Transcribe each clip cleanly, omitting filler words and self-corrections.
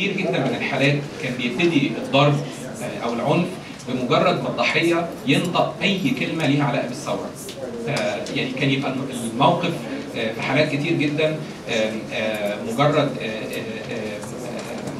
كتير جدا من الحالات كان بيبتدي الضرب او العنف بمجرد ما الضحيه ينطق اي كلمه ليها علاقه بالثوره. يعني كان يبقى الموقف في حالات كتير جدا مجرد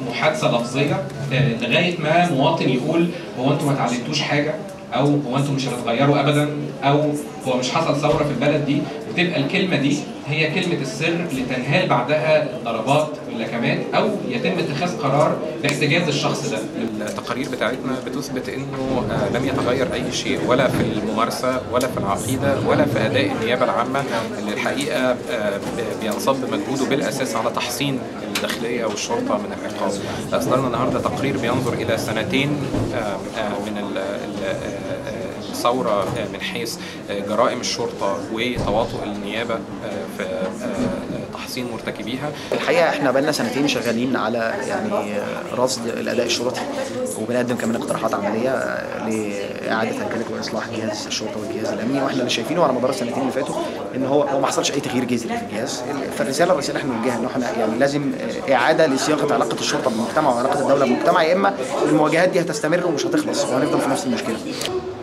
محادثه لفظيه لغايه ما مواطن يقول هو انتوا ما اتعلمتوش حاجه، او هو انتوا مش هتتغيروا ابدا، او هو مش حصل ثوره في البلد دي. بتبقى الكلمه دي هي كلمه السر اللي تنهال بعدها الضربات واللكمات، او يتم اتخاذ قرار باحتجاز الشخص ده. التقارير بتاعتنا بتثبت انه لم يتغير اي شيء، ولا في الممارسه ولا في العقيده ولا في اداء النيابه العامه، اللي الحقيقه بينصب مجهوده بالاساس على تحصين الداخليه والشرطه من العقاب. اصدرنا النهارده تقرير بينظر الى 2 سنين من الثوره من حيث جرائم الشرطه وتواطؤ النيابه في تحصين مرتكبيها. الحقيقه احنا بقالنا 2 سنين شغالين على يعني رصد الاداء الشرطي، وبنقدم كمان اقتراحات عمليه لاعاده تركيز واصلاح جهاز الشرطه والجهاز الامني. واحنا اللي شايفينه على مدار ال2 سنين اللي فاتوا ان هو ما حصلش اي تغيير جذري في الجهاز. فالرساله الرئيسيه احنا بنوجهها ان احنا يعني لازم اعاده لصياغه علاقه الشرطه بالمجتمع وعلاقه الدوله بالمجتمع، يا اما المواجهات دي هتستمر ومش هتخلص وهنفضل في نفس المشكله.